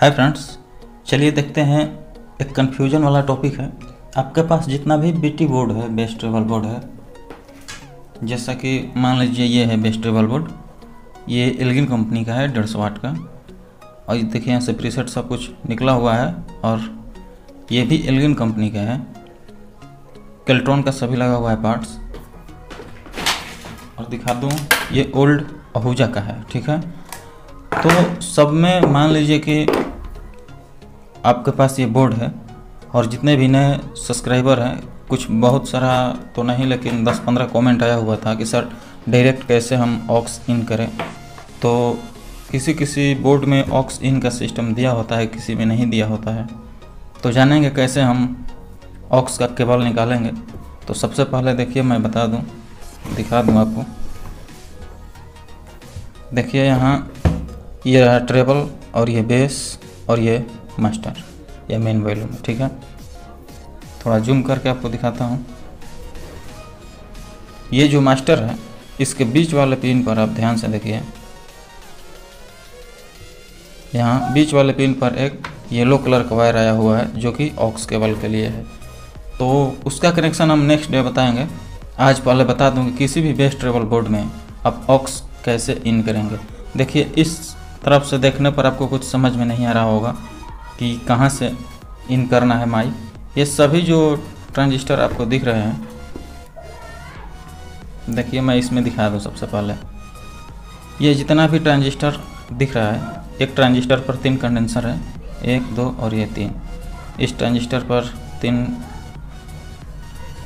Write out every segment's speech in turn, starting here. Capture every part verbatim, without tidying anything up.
Hi friends, चलिए देखते हैं। एक कन्फ्यूजन वाला टॉपिक है। आपके पास जितना भी बीटी बोर्ड है, बेस ट्रेबल बोर्ड है, जैसा कि मान लीजिए ये है बेस ट्रेबल बोर्ड, ये एल्गिन कंपनी का है, डेढ़ सौ वाट का। और देखिए यहाँ से प्रीसेट सब कुछ निकला हुआ है और ये भी एल्गिन कंपनी का है। कैल्ट्रॉन का सभी लगा हुआ है पार्ट्स। और दिखा दूँ, ये ओल्ड आहूजा का है, ठीक है। तो सब में मान लीजिए कि आपके पास ये बोर्ड है और जितने भी नए सब्सक्राइबर हैं, कुछ बहुत सारा तो नहीं लेकिन दस पंद्रह कमेंट आया हुआ था कि सर डायरेक्ट कैसे हम ऑक्स इन करें। तो किसी किसी बोर्ड में ऑक्स इन का सिस्टम दिया होता है, किसी में नहीं दिया होता है। तो जानेंगे कैसे हम ऑक्स का केबल निकालेंगे। तो सबसे पहले देखिए मैं बता दूँ, दिखा दूँ आपको। देखिए यहाँ ये रहा ट्रेबल और ये बेस और ये मास्टर, ये मेन वॉल्यूम, ठीक है। थोड़ा जूम करके आपको दिखाता हूँ। ये जो मास्टर है, इसके बीच वाले पिन पर आप ध्यान से देखिए। यहाँ बीच वाले पिन पर एक येलो कलर का वायर आया हुआ है जो कि ऑक्स केबल के लिए है। तो उसका कनेक्शन हम नेक्स्ट डे बताएंगे। आज पहले बता दूँ कि किसी भी बेस ट्रेबल बोर्ड में आप ऑक्स कैसे इन करेंगे। देखिए इस तरफ से देखने पर आपको कुछ समझ में नहीं आ रहा होगा कि कहाँ से इन करना है माइक। ये सभी जो ट्रांजिस्टर आपको दिख रहे हैं, देखिए मैं इसमें दिखा दूँ। सबसे पहले ये जितना भी ट्रांजिस्टर दिख रहा है, एक ट्रांजिस्टर पर तीन कंडेंसर है, एक, दो और ये तीन। इस ट्रांजिस्टर पर तीन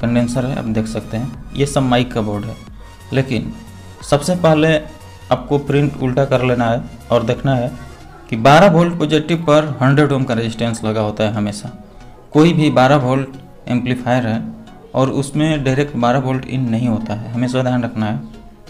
कंडेंसर है, आप देख सकते हैं। ये सब माइक का बोर्ड है। लेकिन सबसे पहले आपको प्रिंट उल्टा कर लेना है और देखना है कि बारह वोल्ट पॉजिटिव पर हंड्रेड ओम का रेजिस्टेंस लगा होता है हमेशा। कोई भी बारह वोल्ट एम्पलीफायर है और उसमें डायरेक्ट बारह वोल्ट इन नहीं होता है, हमेशा ध्यान रखना है।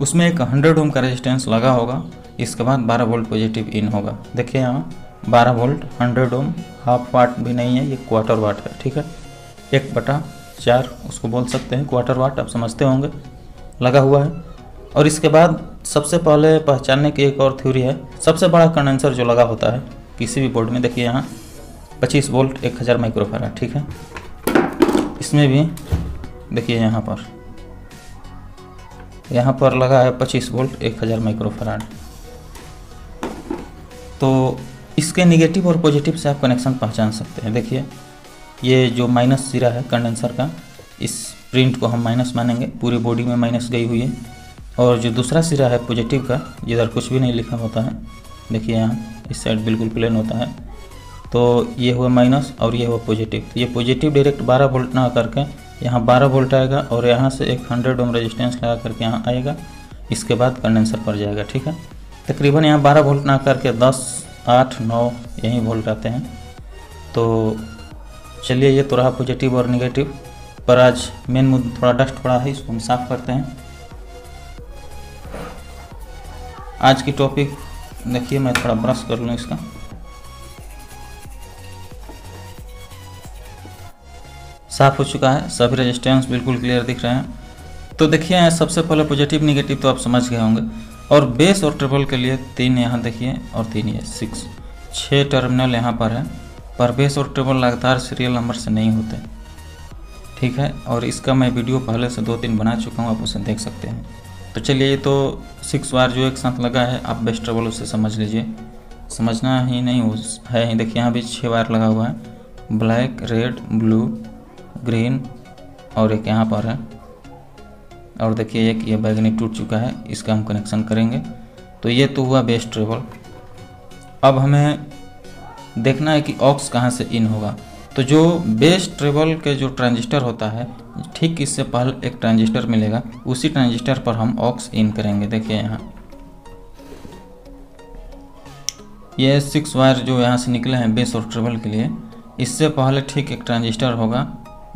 उसमें एक हंड्रेड ओम का रेजिस्टेंस लगा होगा, इसके बाद बारह वोल्ट पॉजिटिव इन होगा। देखिए यहाँ बारह volt, hundred ohm, half watt भी नहीं है, ये क्वार्टर वाट है, ठीक है। एक बटा चार उसको बोल सकते हैं, क्वार्टर वाट आप समझते होंगे, लगा हुआ है। और इसके बाद सबसे पहले पहचानने की एक और थ्योरी है। सबसे बड़ा कंडेंसर जो लगा होता है किसी भी बोर्ड में, देखिए यहाँ पच्चीस वोल्ट एक हज़ार माइक्रोफैराड, ठीक है। इसमें भी देखिए यहाँ पर यहाँ पर लगा है पच्चीस वोल्ट एक हज़ार माइक्रोफैराड। तो इसके नेगेटिव और पॉजिटिव से आप कनेक्शन पहचान सकते हैं। देखिए ये जो माइनस जीरा है कंडेंसर का, इस प्रिंट को हम माइनस मानेंगे, पूरी बॉडी में माइनस गई हुई है। और जो दूसरा सिरा है पॉजिटिव का, इधर कुछ भी नहीं लिखा होता है, देखिए यहाँ इस साइड बिल्कुल प्लेन होता है। तो ये हुआ माइनस और ये हुआ पॉजिटिव। ये पॉजिटिव डायरेक्ट बारह वोल्ट ना करके यहाँ बारह वोल्ट आएगा और यहाँ से एक हंड्रेड ओम रेजिस्टेंस लगा करके यहाँ आएगा, इसके बाद कंडेंसर पर जाएगा, ठीक है। तकरीबन यहाँ बारह वोल्ट ना करके दस, आठ, नौ यहीं वोल्ट आते हैं। तो चलिए ये तो रहा पॉजिटिव और निगेटिव पर। आज मेन मुद्दा, थोड़ा डस्ट पड़ा है, इसको हम साफ़ करते हैं। आज की टॉपिक देखिए, मैं थोड़ा ब्रश कर लूँ इसका। साफ हो चुका है, सभी रेजिस्टेंस बिल्कुल क्लियर दिख रहे हैं। तो देखिए यहाँ सबसे पहले पॉजिटिव नेगेटिव तो आप समझ गए होंगे। और बेस और ट्रेबल के लिए तीन यहाँ देखिए और तीन ये सिक्स, छः टर्मिनल यहाँ पर है। पर बेस और ट्रेबल लगातार सीरियल नंबर से नहीं होते, ठीक है। और इसका मैं वीडियो पहले से दो तीन बना चुका हूँ, आप उसे देख सकते हैं। तो चलिए ये तो सिक्स वायर जो एक साथ लगा है, आप बेस ट्रेबल उसे समझ लीजिए, समझना ही नहीं हो है। देखिए यहाँ भी छः वायर लगा हुआ है, ब्लैक, रेड, ब्लू, ग्रीन और एक यहाँ पर है। और देखिए एक ये बैगनी टूट चुका है, इसका हम कनेक्शन करेंगे। तो ये तो हुआ बेस ट्रेबल। अब हमें देखना है कि ऑक्स कहाँ से इन होगा। तो जो बेस ट्रेबल के जो ट्रांजिस्टर होता है, ठीक इससे पहले एक ट्रांजिस्टर मिलेगा, उसी ट्रांजिस्टर पर हम ऑक्स इन करेंगे। देखिए यहाँ ये सिक्स वायर जो यहाँ से निकले हैं बेस और ट्रेबल के लिए, इससे पहले ठीक एक ट्रांजिस्टर होगा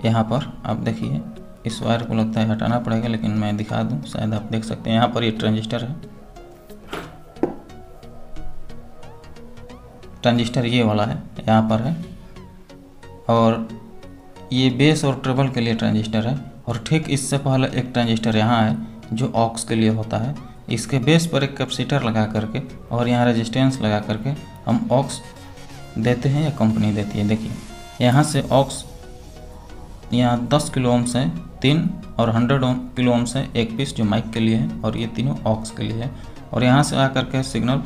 यहाँ पर। आप देखिए इस वायर को लगता है हटाना पड़ेगा, लेकिन मैं दिखा दूँ, शायद आप देख सकते हैं। यहाँ पर ये ट्रांजिस्टर है, ट्रांजिस्टर ये वाला है, यहाँ पर है। और ये बेस और ट्रेबल के लिए ट्रांजिस्टर है। और ठीक इससे पहले एक ट्रांजिस्टर यहाँ है जो ऑक्स के लिए होता है। इसके बेस पर एक कैपेसिटर लगा करके और यहाँ रेजिस्टेंस लगा करके हम ऑक्स देते हैं या कंपनी देती है। देखिए यहाँ से ऑक्स यहाँ दस किलो ओम से तीन और हंड्रेड किलो ओम से एक पीस जो माइक के लिए है और ये तीनों ऑक्स के लिए है। और यहाँ से आकर के सिग्नल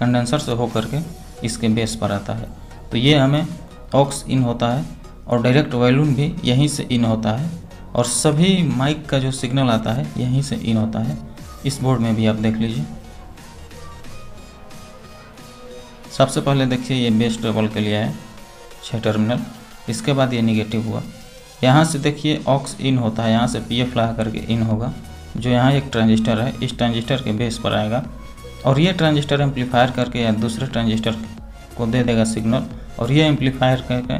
कंडेंसर से होकर के इसके बेस पर आता है, तो ये हमें ऑक्स इन होता है। और डायरेक्ट वॉल्यूम भी यहीं से इन होता है और सभी माइक का जो सिग्नल आता है यहीं से इन होता है। इस बोर्ड में भी आप देख लीजिए। सबसे पहले देखिए ये बेस ट्रेबल के लिए है छः टर्मिनल, इसके बाद ये निगेटिव हुआ। यहाँ से देखिए ऑक्स इन होता है, यहाँ से पी एफ ला करके इन होगा। जो यहाँ एक ट्रांजिस्टर है, इस ट्रांजिस्टर के बेस पर आएगा और ये ट्रांजिस्टर एम्पलीफायर करके या दूसरे ट्रांजिस्टर को दे देगा सिग्नल और ये एम्पलीफायर करके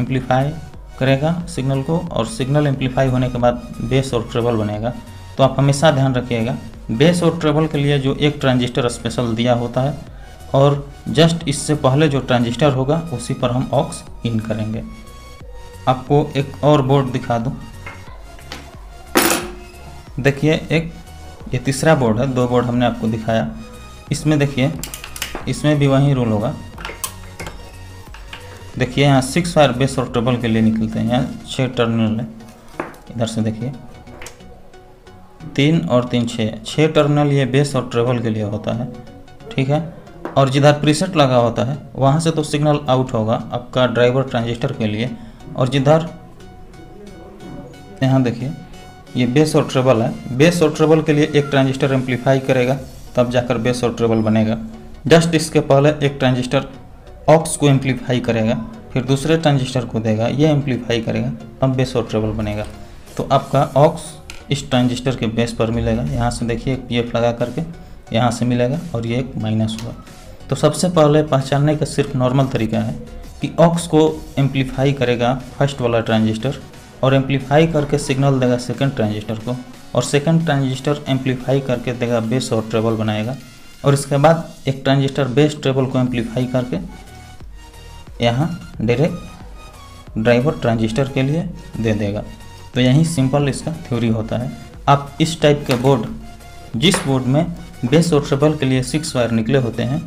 एम्पलीफाई करेगा सिग्नल को। और सिग्नल एम्पलीफाई होने के बाद बेस और ट्रेबल बनेगा। तो आप हमेशा ध्यान रखिएगा, बेस और ट्रेबल के लिए जो एक ट्रांजिस्टर स्पेशल दिया होता है और जस्ट इससे पहले जो ट्रांजिस्टर होगा उसी पर हम ऑक्स इन करेंगे। आपको एक और बोर्ड दिखा दूं। देखिए एक ये तीसरा बोर्ड है, दो बोर्ड हमने आपको दिखाया। इसमें देखिए इसमें भी वही रूल होगा। देखिए यहाँ सिक्स वायर बेस और ट्रेबल के लिए निकलते हैं, यहाँ छः टर्मिनल है। इधर से देखिए तीन और तीन छः, छः टर्मिनल ये बेस और ट्रेबल के लिए होता है, ठीक है। और जिधर प्रीसेट लगा होता है वहाँ से तो सिग्नल आउट होगा आपका ड्राइवर ट्रांजिस्टर के लिए। और जिधर यहाँ देखिए ये बेस और ट्रेबल है, बेस और ट्रेबल के लिए एक ट्रांजिस्टर एम्पलीफाई करेगा तब जाकर बेस और ट्रेबल बनेगा। जस्ट इसके पहले एक ट्रांजिस्टर ऑक्स को एम्पलीफाई करेगा, फिर दूसरे ट्रांजिस्टर को देगा, ये एम्पलीफाई करेगा तब बेस और ट्रेबल बनेगा। तो आपका ऑक्स इस ट्रांजिस्टर के बेस पर मिलेगा। यहाँ से देखिए एक पीएफ लगा करके यहाँ से मिलेगा और ये एक माइनस हुआ। तो सबसे पहले पहचानने का सिर्फ नॉर्मल तरीका है कि ऑक्स को एम्पलीफाई करेगा फर्स्ट वाला ट्रांजिस्टर और एम्पलीफाई करके सिग्नल देगा सेकंड ट्रांजिस्टर को और सेकंड ट्रांजिस्टर एम्पलीफाई करके देगा बेस और ट्रेबल बनाएगा। और इसके बाद एक ट्रांजिस्टर बेस ट्रेबल को एम्पलीफाई करके यहाँ डायरेक्ट ड्राइवर ट्रांजिस्टर के लिए दे देगा। तो यही सिंपल इसका थ्योरी होता है। आप इस टाइप के बोर्ड, जिस बोर्ड में बेस और ट्रेबल के लिए सिक्स वायर निकले होते हैं,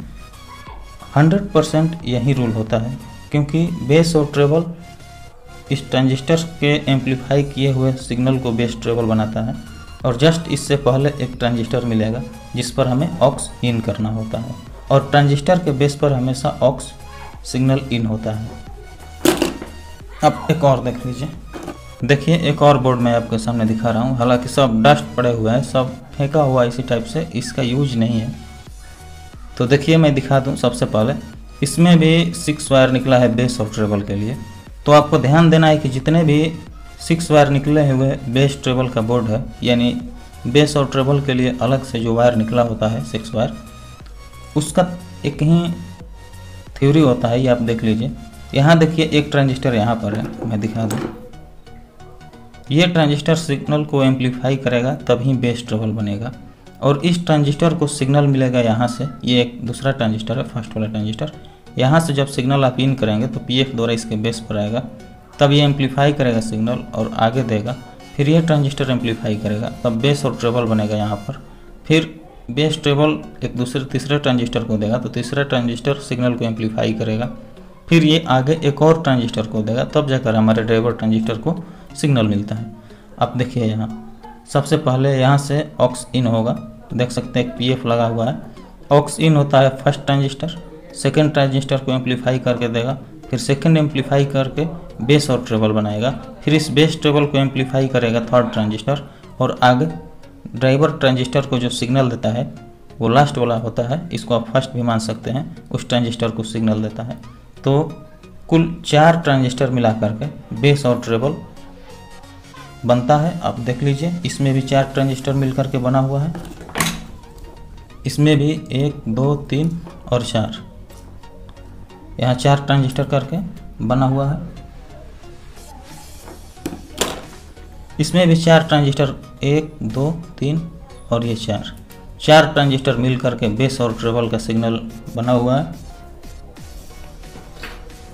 हंड्रेड परसेंट यही रूल होता है, क्योंकि बेस और ट्रेबल इस ट्रांजिस्टर के एम्पलीफाई किए हुए सिग्नल को बेस ट्रेबल बनाता है और जस्ट इससे पहले एक ट्रांजिस्टर मिलेगा जिस पर हमें ऑक्स इन करना होता है। और ट्रांजिस्टर के बेस पर हमेशा ऑक्स सिग्नल इन होता है। अब एक और देख लीजिए। देखिए एक और बोर्ड मैं आपके सामने दिखा रहा हूँ, हालांकि सब डस्ट पड़े हुए हैं, सब फेंका हुआ, इसी टाइप से इसका यूज नहीं है। तो देखिए मैं दिखा दूँ सबसे पहले, इसमें भी सिक्स वायर निकला है बेस और ट्रेबल के लिए। तो आपको ध्यान देना है कि जितने भी सिक्स वायर निकले हुए बेस ट्रेबल का बोर्ड है, यानी बेस और ट्रेबल के लिए अलग से जो वायर निकला होता है सिक्स वायर, उसका एक ही थ्योरी होता है, ये आप देख लीजिए। यहाँ देखिए एक ट्रांजिस्टर यहाँ पर है, मैं दिखा दूँ। ये ट्रांजिस्टर सिग्नल को एम्पलीफाई करेगा तभी बेस ट्रेबल बनेगा और इस ट्रांजिस्टर को सिग्नल मिलेगा यहाँ से। ये एक दूसरा ट्रांजिस्टर है, फर्स्ट वाला ट्रांजिस्टर। यहाँ से जब सिग्नल आप इन करेंगे तो पीएफ द्वारा इसके बेस पर आएगा, तब ये एम्पलीफाई करेगा सिग्नल और आगे देगा, फिर ये ट्रांजिस्टर एम्पलीफाई करेगा तब बेस और ट्रेबल बनेगा यहाँ पर। फिर बेस ट्रेबल एक दूसरे तीसरे ट्रांजिस्टर को देगा, तो तीसरा ट्रांजिस्टर सिग्नल को एम्पलीफाई करेगा, फिर ये आगे एक और ट्रांजिस्टर को देगा, तब जाकर हमारे ड्राइवर ट्रांजिस्टर को सिग्नल मिलता है। आप देखिए यहाँ सबसे पहले यहाँ से ऑक्स इन होगा, देख सकते हैं एक पीएफ लगा हुआ है। ऑक्स इन होता है फर्स्ट ट्रांजिस्टर, सेकेंड ट्रांजिस्टर को एम्पलीफाई करके देगा, फिर सेकेंड एम्पलीफाई करके बेस और ट्रेबल बनाएगा, फिर इस बेस ट्रेबल को एम्पलीफाई करेगा थर्ड ट्रांजिस्टर और आगे ड्राइवर ट्रांजिस्टर को जो सिग्नल देता है वो लास्ट वाला होता है, इसको आप फर्स्ट भी मान सकते हैं, उस ट्रांजिस्टर को सिग्नल देता है। तो कुल चार ट्रांजिस्टर मिला करके बेस और ट्रेबल बनता है। आप देख लीजिए इसमें भी चार ट्रांजिस्टर मिल करके बना हुआ है, इसमें भी एक दो तीन और चार, यहाँ चार ट्रांजिस्टर करके बना हुआ है। इसमें भी चार ट्रांजिस्टर, एक दो तीन और ये चार, चार ट्रांजिस्टर मिल करके बेस और ट्रेबल का सिग्नल बना हुआ है।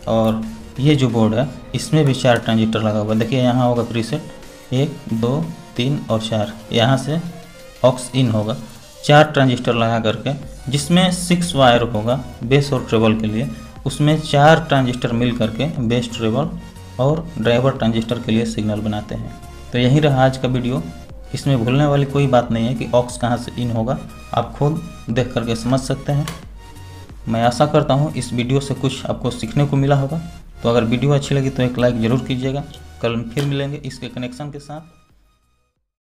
और ये जो बोर्ड है इसमें भी चार ट्रांजिस्टर लगा हुआ है। देखिए यहाँ होगा प्रीसेट एक दो तीन और चार, यहाँ से ऑक्स इन होगा, चार ट्रांजिस्टर लगा करके, जिसमें सिक्स वायर होगा बेस और ट्रेबल के लिए उसमें चार ट्रांजिस्टर मिल करके बेस ट्रेबल और ड्राइवर ट्रांजिस्टर के लिए सिग्नल बनाते हैं। तो यही रहा आज का वीडियो। इसमें भूलने वाली कोई बात नहीं है कि ऑक्स कहाँ से इन होगा, आप खुद देख करके समझ सकते हैं। मैं आशा करता हूँ इस वीडियो से कुछ आपको सीखने को मिला होगा। तो अगर वीडियो अच्छी लगी तो एक लाइक ज़रूर कीजिएगा। कल फिर मिलेंगे इसके कनेक्शन के साथ।